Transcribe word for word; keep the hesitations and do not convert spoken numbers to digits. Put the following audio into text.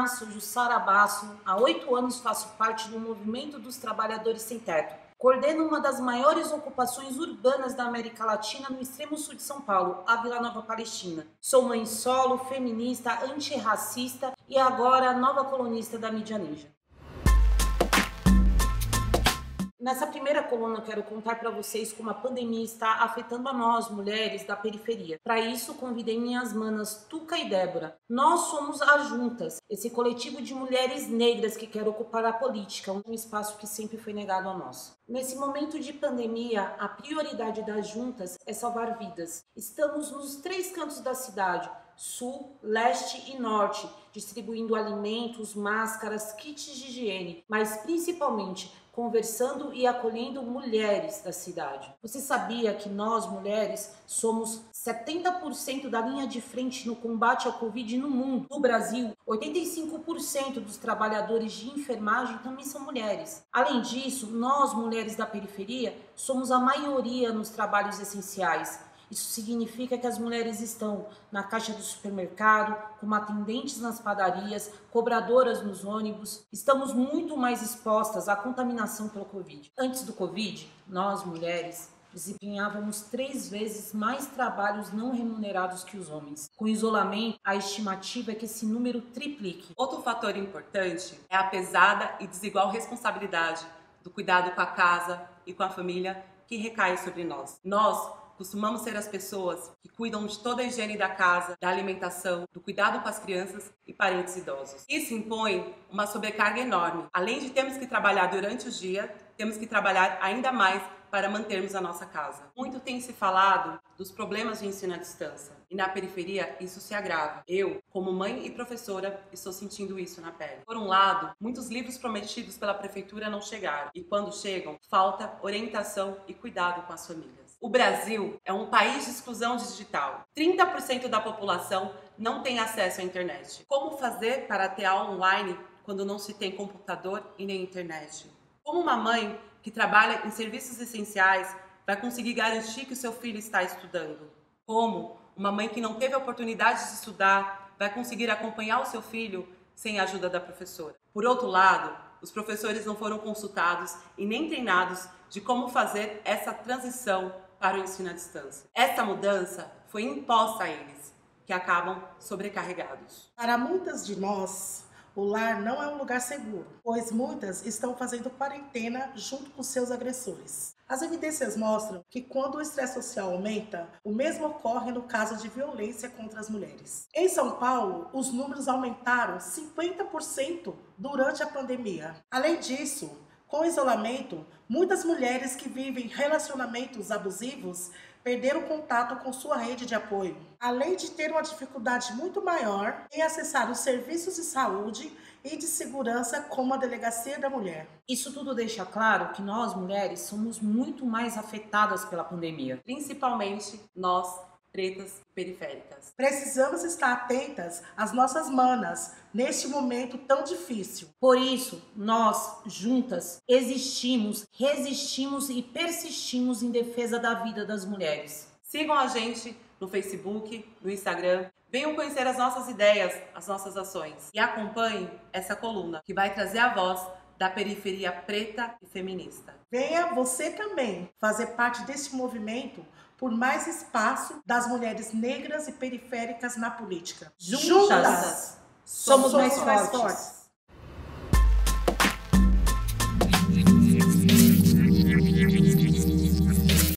Olá, sou Jussara Basso. Há oito anos faço parte do Movimento dos Trabalhadores Sem Teto. Coordeno uma das maiores ocupações urbanas da América Latina no extremo sul de São Paulo, a Vila Nova Palestina. Sou mãe solo, feminista, antirracista e agora nova colunista da Mídia Ninja. Nessa primeira coluna, quero contar para vocês como a pandemia está afetando a nós, mulheres da periferia. Para isso, convidei minhas manas Tuca e Débora. Nós somos as Juntas, esse coletivo de mulheres negras que quer ocupar a política, um espaço que sempre foi negado a nós. Nesse momento de pandemia, a prioridade das Juntas é salvar vidas. Estamos nos três cantos da cidade, sul, leste e norte, distribuindo alimentos, máscaras, kits de higiene, mas principalmente conversando e acolhendo mulheres da cidade. Você sabia que nós, mulheres, somos setenta por cento da linha de frente no combate ao Covid no mundo? No Brasil, oitenta e cinco por cento dos trabalhadores de enfermagem também são mulheres. Além disso, nós, mulheres da periferia, somos a maioria nos trabalhos essenciais. Isso significa que as mulheres estão na caixa do supermercado, como atendentes nas padarias, cobradoras nos ônibus. Estamos muito mais expostas à contaminação pelo Covid. Antes do Covid, nós, mulheres, desempenhávamos três vezes mais trabalhos não remunerados que os homens. Com o isolamento, a estimativa é que esse número triplique. Outro fator importante é a pesada e desigual responsabilidade do cuidado com a casa e com a família que recai sobre nós. Nós costumamos ser as pessoas que cuidam de toda a higiene da casa, da alimentação, do cuidado com as crianças e parentes idosos. Isso impõe uma sobrecarga enorme. Além de termos que trabalhar durante o dia, temos que trabalhar ainda mais para mantermos a nossa casa. Muito tem se falado dos problemas de ensino à distância e na periferia isso se agrava. Eu, como mãe e professora, estou sentindo isso na pele. Por um lado, muitos livros prometidos pela prefeitura não chegaram e quando chegam, falta orientação e cuidado com as famílias. O Brasil é um país de exclusão digital. trinta por cento da população não tem acesso à internet. Como fazer para ter aula online quando não se tem computador e nem internet? Como uma mãe que trabalha em serviços essenciais vai conseguir garantir que o seu filho está estudando? Como uma mãe que não teve a oportunidade de estudar vai conseguir acompanhar o seu filho sem a ajuda da professora? Por outro lado, os professores não foram consultados e nem treinados de como fazer essa transição para o ensino à distância. Essa mudança foi imposta a eles, que acabam sobrecarregados. Para muitas de nós, o lar não é um lugar seguro, pois muitas estão fazendo quarentena junto com seus agressores. As evidências mostram que quando o estresse social aumenta, o mesmo ocorre no caso de violência contra as mulheres. Em São Paulo, os números aumentaram cinquenta por cento durante a pandemia. Além disso, com o isolamento, muitas mulheres que vivem relacionamentos abusivos perderam contato com sua rede de apoio, além de ter uma dificuldade muito maior em acessar os serviços de saúde e de segurança como a Delegacia da Mulher. Isso tudo deixa claro que nós, mulheres, somos muito mais afetadas pela pandemia, principalmente nós, pretas periféricas. Precisamos estar atentas às nossas manas neste momento tão difícil. Por isso, nós, juntas, existimos, resistimos e persistimos em defesa da vida das mulheres. Sigam a gente no Facebook, no Instagram. Venham conhecer as nossas ideias, as nossas ações. E acompanhem essa coluna, que vai trazer a voz da periferia preta e feminista. Venha você também fazer parte deste movimento por mais espaço das mulheres negras e periféricas na política. Juntas, Juntas somos, somos mais fortes. Mais fortes.